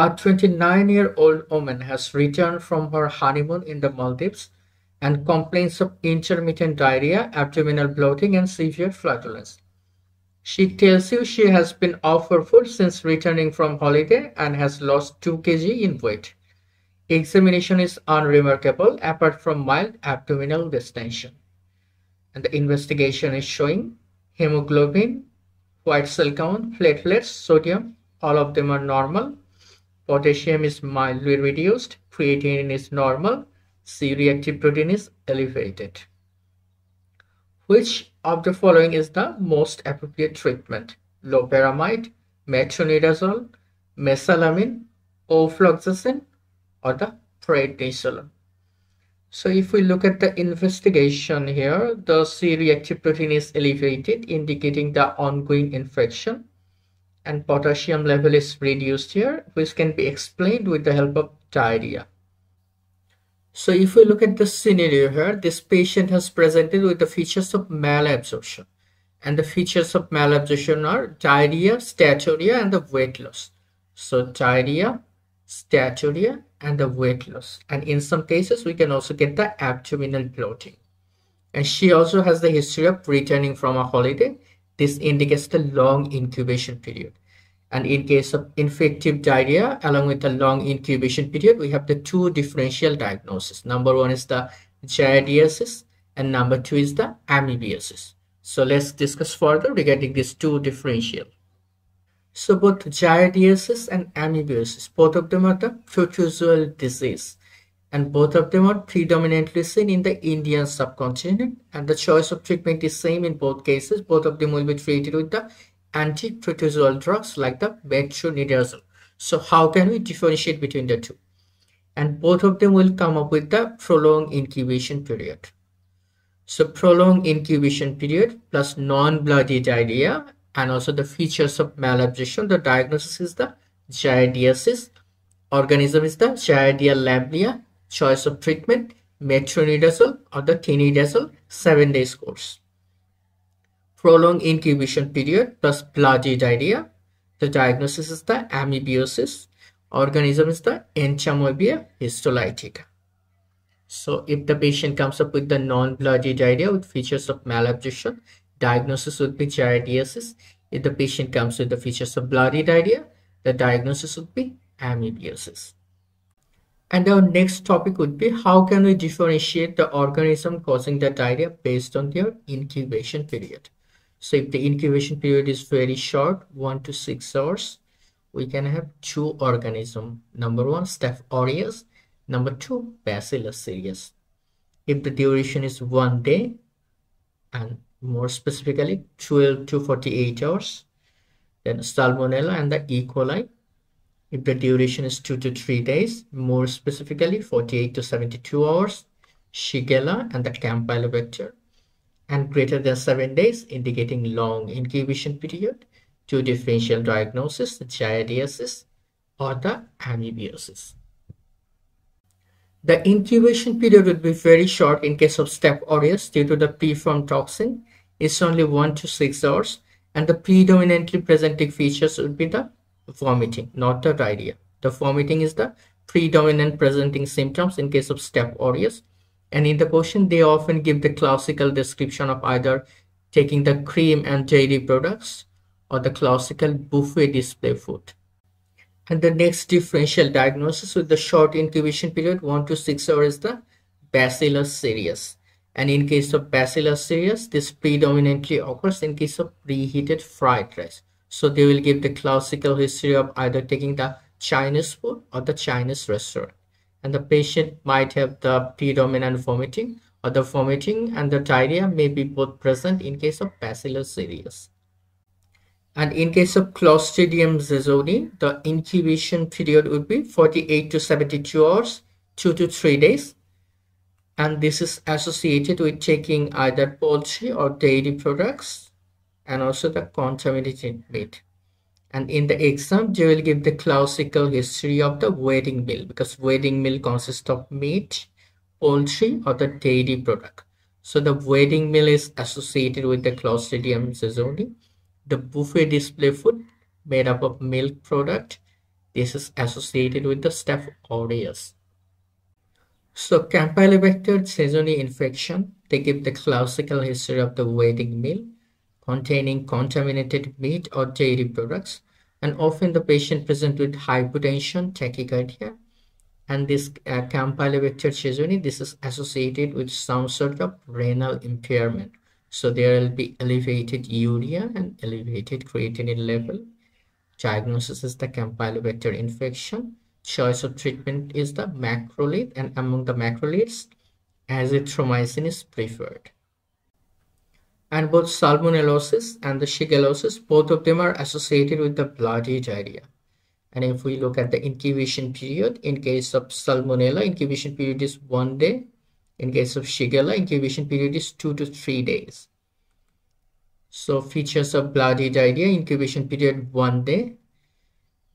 A 29-year-old woman has returned from her honeymoon in the Maldives and complains of intermittent diarrhea, abdominal bloating, and severe flatulence. She tells you she has been off her food since returning from holiday and has lost 2 kg in weight. Examination is unremarkable apart from mild abdominal distension. And the investigation is showing hemoglobin, white cell count, platelets, sodium, all of them are normal. Potassium is mildly reduced, creatinine is normal, C-reactive protein is elevated. Which of the following is the most appropriate treatment? Loperamide, metronidazole, mesalamine, ofloxacin, or the prednisolone. So if we look at the investigation here, the C-reactive protein is elevated, indicating the ongoing infection, and potassium level is reduced here, which can be explained with the help of diarrhea. So if we look at the scenario here, this patient has presented with the features of malabsorption, and the features of malabsorption are diarrhea, staturia, and the weight loss. So diarrhea, staturia, and the weight loss, and in some cases we can also get the abdominal bloating. And she also has the history of returning from a holiday. This indicates the long incubation period, and in case of infective diarrhea along with the long incubation period, we have the 2 differential diagnoses. Number 1 is the giardiasis and number 2 is the amebiasis. So let's discuss further regarding these 2 differential. So both giardiasis and amebiasis, both of them are the protozoal disease, and both of them are predominantly seen in the Indian subcontinent, and the choice of treatment is same in both cases. Both of them will be treated with the anti-protozoal drugs like the metronidazole. So how can we differentiate between the 2? And both of them will come up with the prolonged incubation period. So prolonged incubation period plus non-bloody diarrhea, and also the features of malabsorption, the diagnosis is the giardiasis, organism is the giardia lamblia, choice of treatment, metronidazole or the tinidazole, 7 days course. Prolonged incubation period plus bloody diarrhea, the diagnosis is the amebiasis, organism is the entamoeba histolytica. So if the patient comes up with the non-bloody diarrhea with features of malabsorption, diagnosis would be giardiasis. If the patient comes with the features of bloody diarrhea, the diagnosis would be amebiasis. And our next topic would be, how can we differentiate the organism causing the diarrhea based on their incubation period? So if the incubation period is very short, 1 to 6 hours, we can have 2 organisms. Number 1, Staph aureus. Number 2, Bacillus cereus. If the duration is 1 day, and more specifically 12 to 48 hours, then Salmonella and the E. coli. If the duration is 2 to 3 days, more specifically 48 to 72 hours, Shigella and the Campylobacter, and greater than 7 days, indicating long incubation period, 2 differential diagnoses, the giardiasis or the amebiasis. The incubation period would be very short in case of Staph aureus due to the preformed toxin. It's only 1 to 6 hours, and the predominantly presenting features would be the vomiting, not the diarrhea. The vomiting is the predominant presenting symptoms in case of Staph aureus, and in the question they often give the classical description of either taking the cream and dairy products or the classical buffet display food. And the next differential diagnosis with the short incubation period 1 to 6 hours is the Bacillus cereus, and in case of Bacillus cereus, this predominantly occurs in case of preheated fried rice. So they will give the classical history of either taking the Chinese food or the Chinese restaurant, and the patient might have the predominant vomiting, or the vomiting and the diarrhea may be both present in case of Bacillus cereus. And in case of Clostridium jejuni, the incubation period would be 48 to 72 hours, 2 to 3 days, and this is associated with taking either poultry or dairy products, and also the contaminated meat. And in the exam, they will give the classical history of the wedding meal, because wedding meal consists of meat, poultry, or the dairy product. So the wedding meal is associated with the Clostridium jejuni. The buffet display food made up of milk product, This is associated with the Staph aureus. So Campylobacter jejuni infection, they give the classical history of the wedding meal containing contaminated meat or dairy products, and often the patient present with hypotension, tachycardia, and this Campylobacter jejuni, this is associated with some sort of renal impairment. So there will be elevated urea and elevated creatinine level. Diagnosis is the Campylobacter infection. Choice of treatment is the macrolide, and among the macrolides, azithromycin is preferred. And both salmonellosis and the shigellosis, both of them are associated with the bloody diarrhea. And if we look at the incubation period, in case of salmonella, incubation period is 1 day. In case of Shigella, incubation period is 2 to 3 days. So features of bloody diarrhea, incubation period 1 day.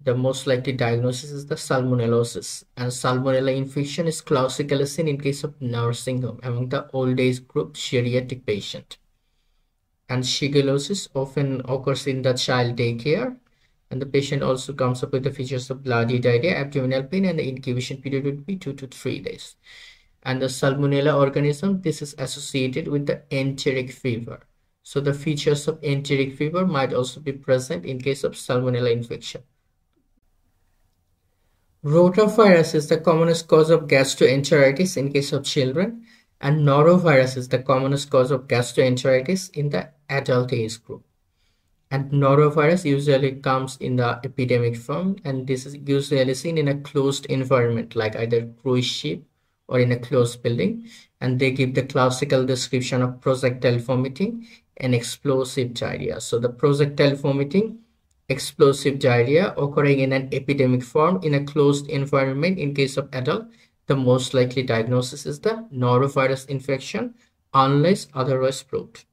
The most likely diagnosis is the salmonellosis, and salmonella infection is classically seen in case of nursing home among the old age group geriatric patient. And shigellosis often occurs in the child daycare, and the patient also comes up with the features of bloody diarrhea, abdominal pain, and the incubation period would be 2 to 3 days. And the salmonella organism, this is associated with the enteric fever. So the features of enteric fever might also be present in case of salmonella infection. Rotavirus is the commonest cause of gastroenteritis in case of children, and norovirus is the commonest cause of gastroenteritis in the adult age group. And norovirus usually comes in the epidemic form, and this is usually seen in a closed environment like either cruise ship or in a closed building, and they give the classical description of projectile vomiting and explosive diarrhea. So the projectile vomiting, explosive diarrhea occurring in an epidemic form in a closed environment in case of adult, the most likely diagnosis is the norovirus infection unless otherwise proved.